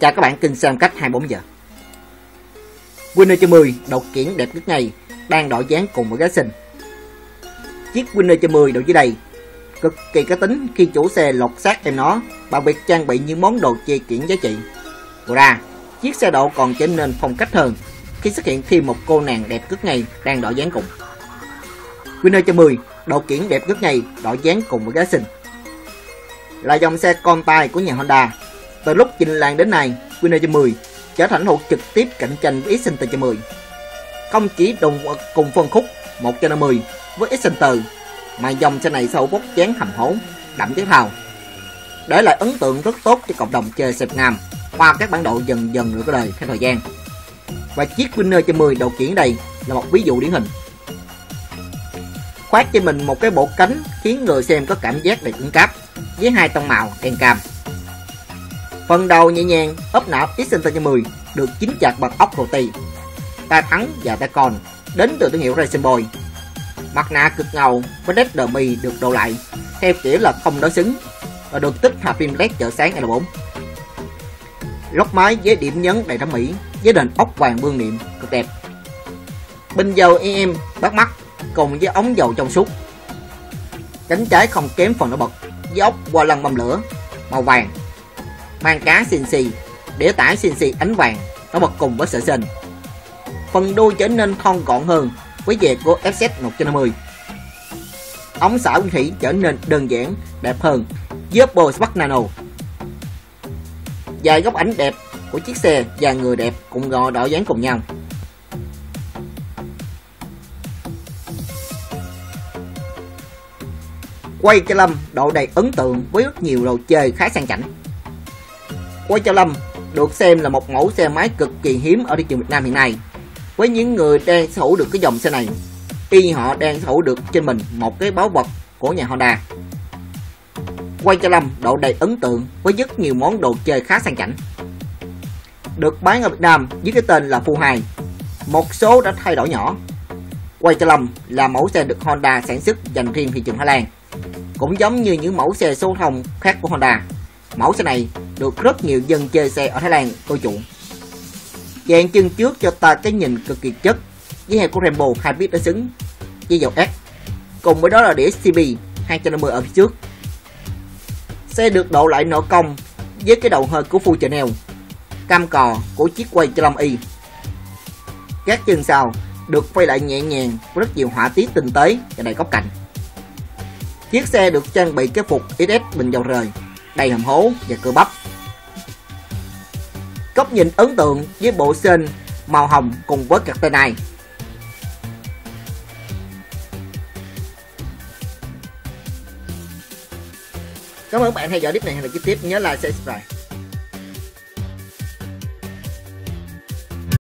Chào các bạn kinh xem cách 24 giờ. Winner 110 đậu kiển đẹp nhất này đang đổi dáng cùng với Racing. Chiếc Winner 110 đậu dưới đây cực kỳ cá tính khi chủ xe lột xác em nó bằng việc trang bị những món đồ chơi kiển giá trị. Ngoài ra, chiếc xe độ còn trở nên phong cách hơn khi xuất hiện thêm một cô nàng đẹp cực này đang đổi dáng cùng. Winner 110 đậu kiển đẹp cực này đổi dáng cùng với Racing là dòng xe compact của nhà Honda. Từ lúc trình làng đến nay, Winner 110 trở thành hộ trực tiếp cạnh tranh với X-Enter 110. Không chỉ đồng cùng phân khúc 150 với X-Enter mà dòng xe này sau vóc dáng hầm hố, đậm chất thao, để lại ấn tượng rất tốt cho cộng đồng chơi xe Việt Nam qua các bản độ dần dần nửa đời theo thời gian. Và chiếc Winner 110 đầu kiển đây là một ví dụ điển hình. Khoác trên mình một cái bộ cánh khiến người xem có cảm giác đầy cứng cáp với hai tông màu đen cam. Phần đầu nhẹ nhàng ốp nạp Exciter 150 được chính chặt bằng ốc HOTY, ta thắng và ta còn đến từ thương hiệu Racing Boy. Mặt nạ cực ngầu với đét đờ mì được độ lại theo kiểu là không đối xứng và được tích hợp phim LED chợ sáng L4. Lốc máy với điểm nhấn đầy thẩm mỹ với nền ốc vàng bươm niệm cực đẹp. Bình dầu EM bắt mắt cùng với ống dầu trong suốt. Cánh trái không kém phần nổi bật với ốc qua lăng bầm lửa màu vàng. Mang cá CNC, đĩa tải CNC ánh vàng, nó bật cùng với sợi sên. Phần đuôi trở nên thon gọn hơn với dệt của FZ150. Ống xả nguyên thủy trở nên đơn giản, đẹp hơn với Jupo Spark Nano. Vài góc ảnh đẹp của chiếc xe và người đẹp cũng gọi đổi dáng cùng nhau. Quay cho lâm độ đầy ấn tượng với rất nhiều đồ chơi khá sang chảnh. Quay cho lâm được xem là một mẫu xe máy cực kỳ hiếm ở thị trường Việt Nam hiện nay. Với những người đang sở hữu được cái dòng xe này, y họ đang sở hữu được trên mình một cái báu vật của nhà Honda. Quay cho lâm độ đầy ấn tượng với rất nhiều món đồ chơi khá sang chảnh, được bán ở Việt Nam dưới cái tên là Phú Hải. Một số đã thay đổi nhỏ. Quay cho lâm là mẫu xe được Honda sản xuất dành riêng thị trường Thái Lan. Cũng giống như những mẫu xe số thông khác của Honda, mẫu xe này được rất nhiều dân chơi xe ở Thái Lan ưa chuộng. Dàn chân trước cho ta cái nhìn cực kỳ chất với heo của Brembo hai biết đối xứng với dầu S, cùng với đó là đĩa Cb 250 ở phía trước. Xe được độ lại nội công với cái đầu hơi của Fulcher Nail, cam cò của chiếc quay cho lâm y. Các chân sau được quay lại nhẹ nhàng với rất nhiều họa tiết tinh tế và đầy góc cạnh. Chiếc xe được trang bị cái phục XS bình dầu rời đầy hầm hố và cơ bắp. Góc nhìn ấn tượng với bộ sên màu hồng cùng với cạc tay này. Cảm ơn các bạn theo dõi clip này, hẹn gặp lại clip tiếp, nhớ like, share, subscribe.